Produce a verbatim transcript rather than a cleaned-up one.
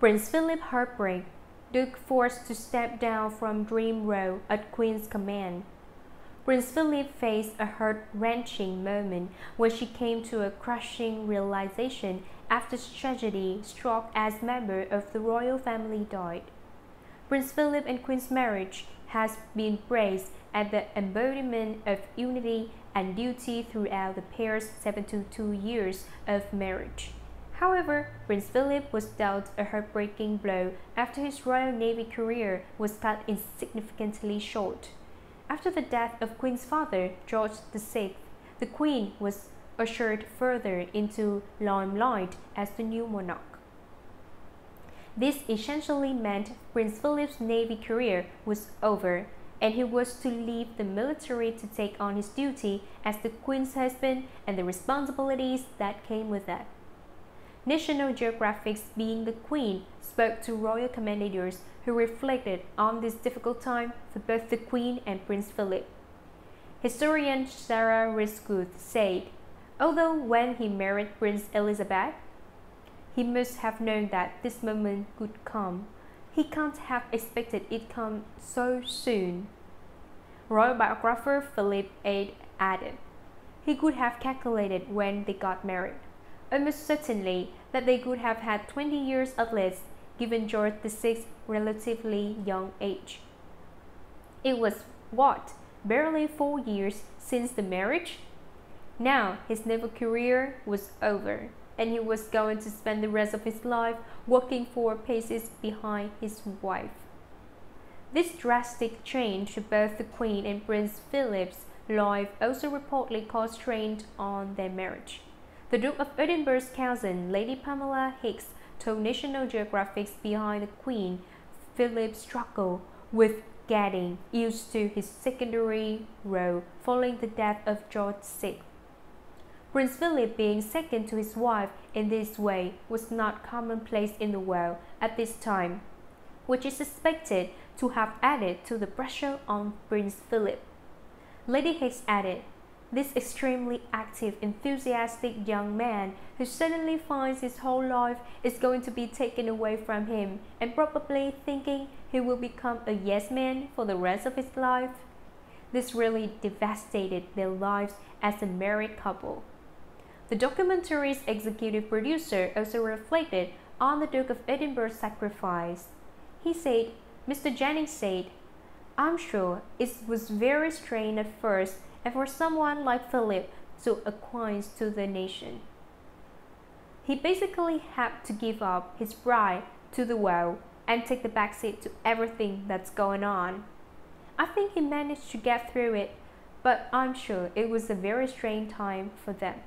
Prince Philip heartbreak, Duke forced to step down from Dream Row at Queen's command. Prince Philip faced a heart-wrenching moment where she came to a crushing realization after tragedy struck as member of the royal family died. Prince Philip and Queen's marriage has been praised as the embodiment of unity and duty throughout the pair's seventy-two years of marriage. However, Prince Philip was dealt a heartbreaking blow after his Royal Navy career was cut insignificantly short. After the death of Queen's father, George the sixth, the Queen was ushered further into limelight as the new monarch. This essentially meant Prince Philip's Navy career was over, and he was to leave the military to take on his duty as the Queen's husband and the responsibilities that came with that. National Geographic's Being the Queen spoke to royal commanders who reflected on this difficult time for both the Queen and Prince Philip. Historian Sarah Rizkuth said, "Although when he married Prince Elizabeth, he must have known that this moment could come. He can't have expected it come so soon." Royal biographer Philip the eighth added, "He could have calculated when they got married. Almost certainly that they could have had twenty years at least, given George the sixth's relatively young age. It was, what, barely four years since the marriage? Now his naval career was over, and he was going to spend the rest of his life walking four paces behind his wife." This drastic change to both the Queen and Prince Philip's life also reportedly caused strain on their marriage. The Duke of Edinburgh's cousin, Lady Pamela Hicks, told National Geographic's Behind the Queen, Philip struggled with getting used to his secondary role following the death of George the sixth. Prince Philip being second to his wife in this way was not commonplace in the world at this time, which is suspected to have added to the pressure on Prince Philip. Lady Hicks added, "This extremely active, enthusiastic young man who suddenly finds his whole life is going to be taken away from him and probably thinking he will become a yes man for the rest of his life. This really devastated their lives as a married couple." The documentary's executive producer also reflected on the Duke of Edinburgh's sacrifice. He said, "Mister Jennings said, 'I'm sure it was very strained at first, and for someone like Philip to acquaint to the nation. He basically had to give up his pride to the world and take the backseat to everything that's going on. I think he managed to get through it, but I'm sure it was a very strange time for them.'"